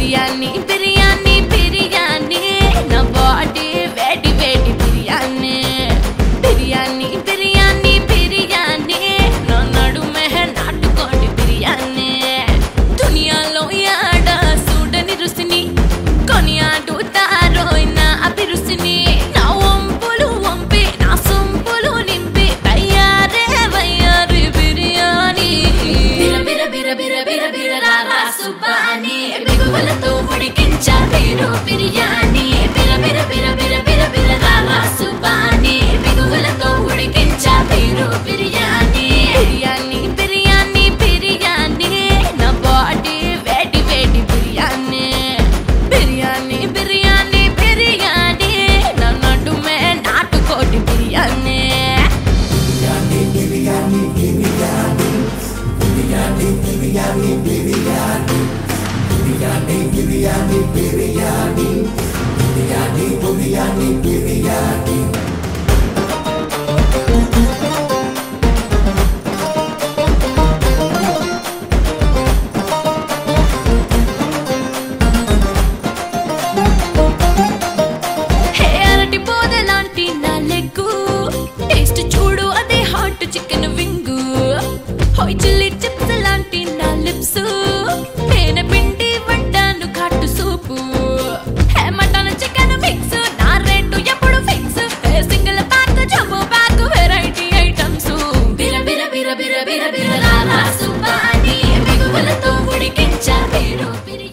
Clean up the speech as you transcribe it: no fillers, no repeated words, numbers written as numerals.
Biryani, biryani, biryani. Na body, very, very biryani. Biryani, biryani, biryani. Na nadu meh naatu kondi biryani. Duniya lo yada sudani rusini. Konya do taro na api rusini. Na wampulu wampi, na sumpulu nimpi. Bayare, bayare biryani. Bira, bira, bira, bira, bira, bira, la la subani. Biru biryani, bira bira bira bira bira bira rama subani. Biru wala to udkincha biru biryani. Biryani, biryani, biryani. Na body, very, very biryani. Biryani, biryani, biryani. Na nadu me naatu kodi biryani. Biryani, biryani, biryani. Biryani, biryani, biryani. Biryani, biryani, biryani. Biryani, biryani, biryani. Hey, arati pode lanti na leggu. Taste chudu ade hot chicken wingu. Hoy chili chips lanti na lipsu. Mene pindi. Bira bira bira la la subani, big wala to udkincha biru.